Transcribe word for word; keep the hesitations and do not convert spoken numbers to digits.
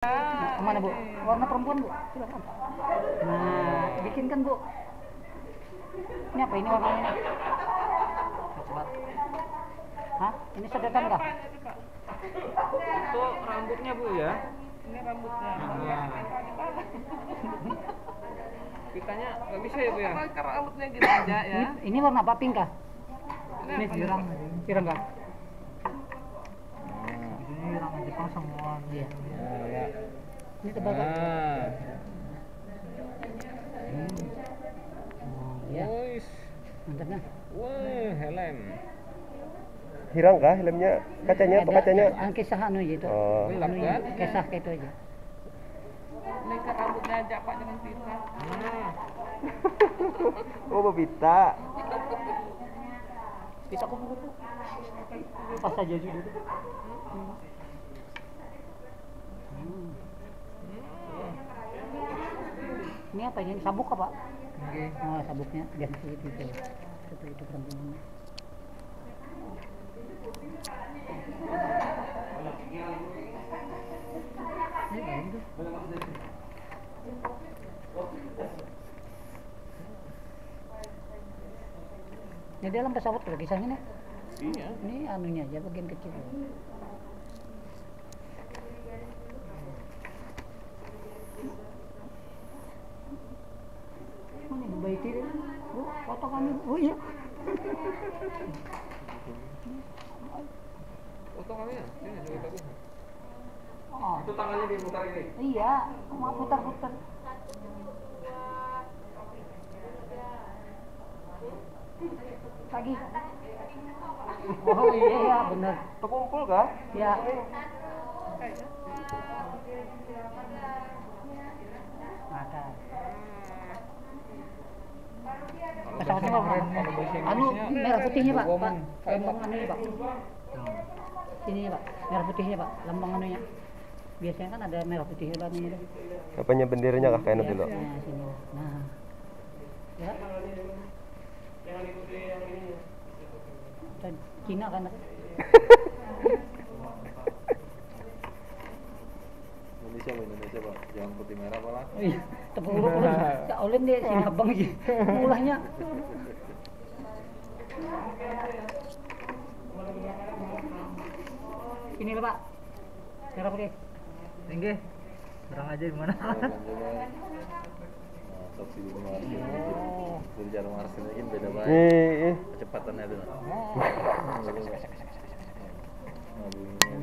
Nah, kemana Bu? Warna perempuan Bu, silakan. Nah, bikinkan Bu. Ini apa ini warnanya? Coba. Hah? Ini sedotan kah? Itu rambutnya Bu ya? Ini rambutnya. Nah. Pitanya nggak bisa ya Bu ya? Karena rambutnya gitu aja ya. Ini, ini warna apa, pink kah? Ini pirang, pirang kah? Ini orang Jepang semua. Iya. Ya. Ini tebal kan? Ah. Hmm. Oh, ya. Wih. Mantapnya. Wih, helm. Hirang kah helmnya? Kacanya apa kacanya? Angkisah anu gitu. Oh. Kesah kayak itu aja. Lekat rambutnya aja Pak dengan pita. Nah. Oh, pita. Bisa kupu-kupu. Pas aja juga itu. Hmm. Hmm. Ini apa ini? Sabuk apa? Okay. Oh, sabuknya biar sedikit gitu. Seperti itu perempuannya. Ini dalam pesawat kalau kisahnya nih. Iya. Ini anunya aja bagian kecil. Mana Bu Baiti? Bu, foto kami. Oh iya. Foto kami ya? Ini ada foto kami. Oh. Itu tangannya diputar ini. Iya, mau putar-putar. Pagi. Oh iya benar. Terkumpul kah? Iya. Ada. Pesawatnya apa? Anu merah putihnya Pak. Pak. Lambang anunya Pak. Ini Pak. Merah putihnya Pak. Lambang anunya. Biasanya kan ada merah putihnya Pak ini. Apanya benderanya kah kayak itu loh? Nah sini. Nah. Ya. Cina kan? Indonesia loh, Indonesia Pak, jangan putih merah Pak. Iya, tepuk-tepuk tak oleh dia sini abang aja, mulahnya. Ini lah Pak, merah putih. Tinggi, berang aja di mana? Soksi di rumah arsir dari jarum arsir mungkin beda banget kecepatannya itu.